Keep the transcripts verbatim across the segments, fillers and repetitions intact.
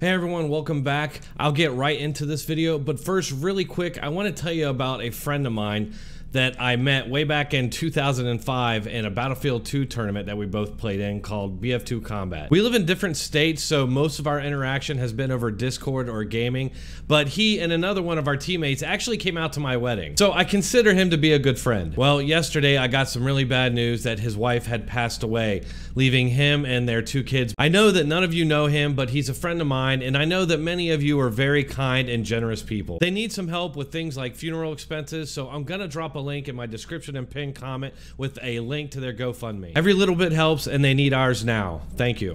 Hey everyone, welcome back. I'll get right into this video, but first, really quick, I want to tell you about a friend of mine that I met way back in two thousand five in a Battlefield two tournament that we both played in called B F two Combat. We live in different states, so most of our interaction has been over Discord or gaming, but he and another one of our teammates actually came out to my wedding. So I consider him to be a good friend. Well, yesterday I got some really bad news that his wife had passed away, leaving him and their two kids. I know that none of you know him, but he's a friend of mine, and I know that many of you are very kind and generous people. They need some help with things like funeral expenses, so I'm gonna drop a link in my description and pinned comment with a link to their GoFundMe. Every little bit helps, and they need ours now. Thank you.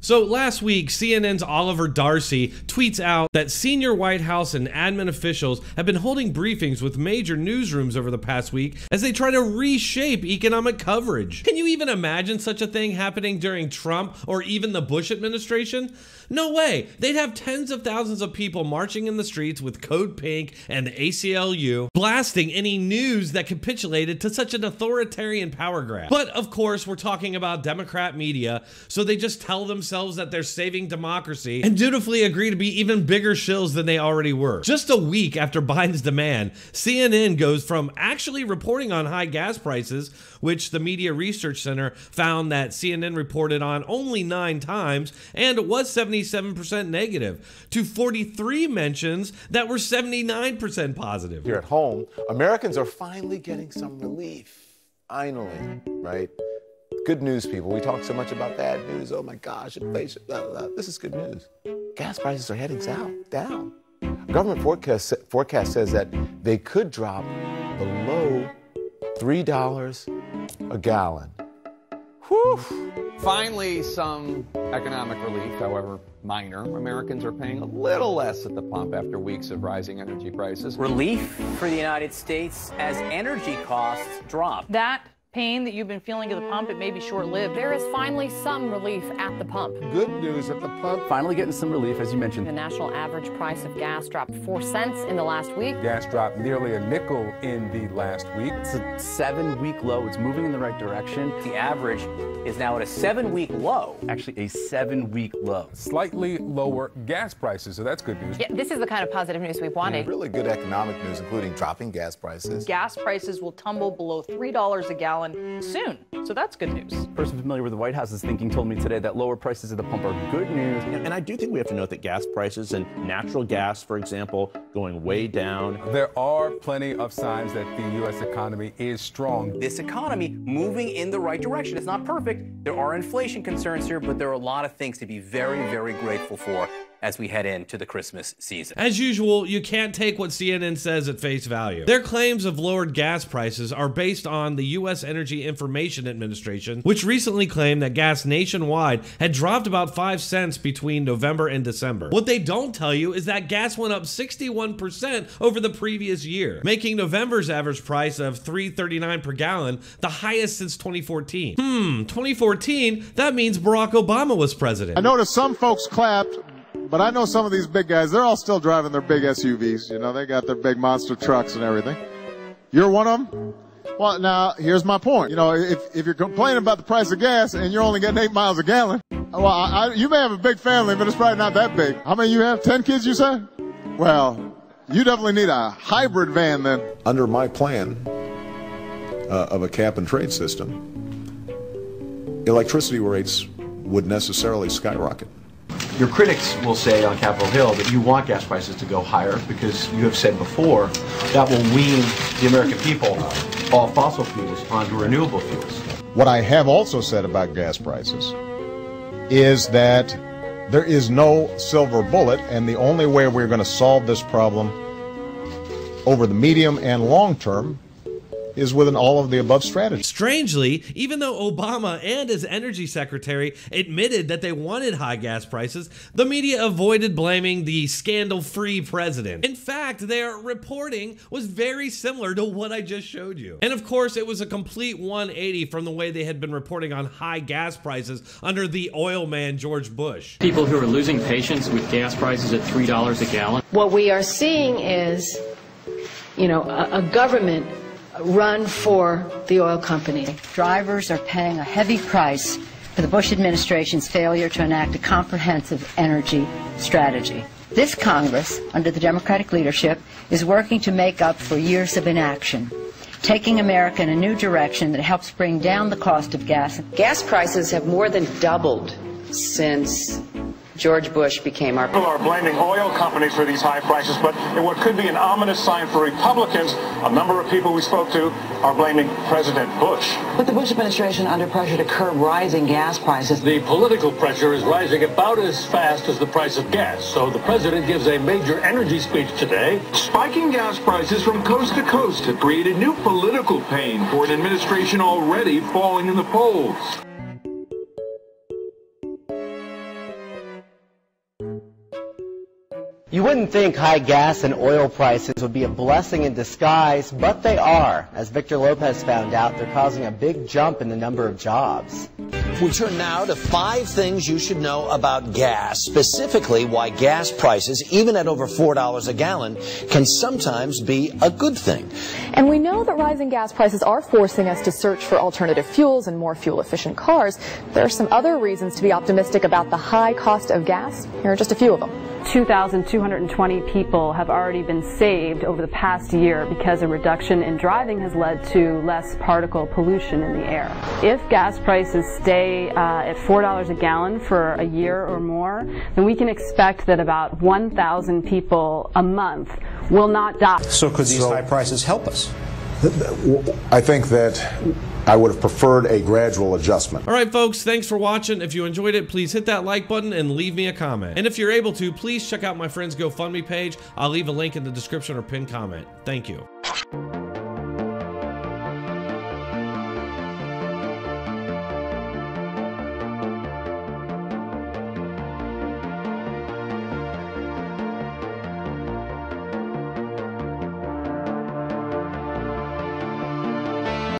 So last week, C N N's Oliver Darcy tweets out that senior White House and admin officials have been holding briefings with major newsrooms over the past week as they try to reshape economic coverage. Can you even imagine such a thing happening during Trump or even the Bush administration? No way. They'd have tens of thousands of people marching in the streets with Code Pink and the A C L U blasting any news that capitulated to such an authoritarian power grab. But of course, we're talking about Democrat media, so they just tell themselves that they're saving democracy and dutifully agree to be even bigger shills than they already were. Just a week after Biden's demand, C N N goes from actually reporting on high gas prices, which the Media Research Center found that C N N reported on only nine times and was seventy-seven percent negative, to forty-three mentions that were seventy-nine percent positive. Here at home, Americans are fine. Finally getting some relief, finally, right? Good news, people. We talk so much about bad news. Oh my gosh, inflation, blah, blah, blah. This is good news. Gas prices are heading south, down. Government forecast, forecast says that they could drop below three dollars a gallon. Whew. Finally, some economic relief, however minor. Americans are paying a little less at the pump after weeks of rising energy prices. Relief for the United States as energy costs drop. That pain that you've been feeling at the pump, it may be short-lived. There is finally some relief at the pump. Good news at the pump. Finally getting some relief, as you mentioned. The national average price of gas dropped four cents in the last week. Gas dropped nearly a nickel in the last week. It's a seven-week low. It's moving in the right direction. The average is now at a seven-week low. Actually, a seven-week low. Slightly lower gas prices, so that's good news. Yeah, this is the kind of positive news we wanted. Really good economic news, including dropping gas prices. Gas prices will tumble below three dollars a gallon soon, so that's good news. A person familiar with the White House's thinking told me today that lower prices at the pump are good news. And I do think we have to note that gas prices and natural gas, for example, going way down. There are plenty of signs that the U S economy is strong. This economy moving in the right direction. It's not perfect. There are inflation concerns here, but there are a lot of things to be very, very grateful for as we head into the Christmas season. As usual, you can't take what C N N says at face value. Their claims of lowered gas prices are based on the U S Energy Information Administration, which recently claimed that gas nationwide had dropped about five cents between November and December. What they don't tell you is that gas went up sixty-one percent over the previous year, making November's average price of three thirty-nine per gallon the highest since twenty fourteen. Hmm, twenty fourteen, that means Barack Obama was president. I noticed some folks clapped, but I know some of these big guys, they're all still driving their big S U Vs. You know, they got their big monster trucks and everything. You're one of them? Well, now, here's my point. You know, if, if you're complaining about the price of gas and you're only getting eight miles a gallon, well, I, I, you may have a big family, but it's probably not that big. How many you have? Ten kids, you say? Well, you definitely need a hybrid van then. Under my plan uh, of a cap and trade system, electricity rates would necessarily skyrocket. Your critics will say on Capitol Hill that you want gas prices to go higher because you have said before that will wean the American people off fossil fuels onto renewable fuels. What I have also said about gas prices is that there is no silver bullet, and the only way we're going to solve this problem over the medium and long term is with an all-of-the-above strategy. Strangely, even though Obama and his energy secretary admitted that they wanted high gas prices, the media avoided blaming the scandal-free president. In fact, their reporting was very similar to what I just showed you. And of course, it was a complete one eighty from the way they had been reporting on high gas prices under the oil man George Bush. People who are losing patience with gas prices at three dollars a gallon. What we are seeing is, you know, a, a government run for the oil company. Drivers are paying a heavy price for the Bush administration's failure to enact a comprehensive energy strategy. This Congress, under the Democratic leadership, is working to make up for years of inaction, taking America in a new direction that helps bring down the cost of gas. Gas prices have more than doubled since George Bush became our president. People are blaming oil companies for these high prices, but in what could be an ominous sign for Republicans, a number of people we spoke to are blaming President Bush. With the Bush administration under pressure to curb rising gas prices, the political pressure is rising about as fast as the price of gas. So the president gives a major energy speech today. Spiking gas prices from coast to coast have created new political pain for an administration already falling in the polls. You wouldn't think high gas and oil prices would be a blessing in disguise, but they are. As Victor Lopez found out, they're causing a big jump in the number of jobs. We turn now to five things you should know about gas, specifically why gas prices, even at over four dollars a gallon, can sometimes be a good thing. And we know that rising gas prices are forcing us to search for alternative fuels and more fuel-efficient cars. There are some other reasons to be optimistic about the high cost of gas. Here are just a few of them. two thousand two hundred twenty people have already been saved over the past year because a reduction in driving has led to less particle pollution in the air. If gas prices stay uh, at four dollars a gallon for a year or more, then we can expect that about one thousand people a month will not die. So could these so, high prices help us? I think that I would have preferred a gradual adjustment. All right, folks, thanks for watching. If you enjoyed it, please hit that like button and leave me a comment. And if you're able to, please check out my friend's GoFundMe page. I'll leave a link in the description or pinned comment. Thank you.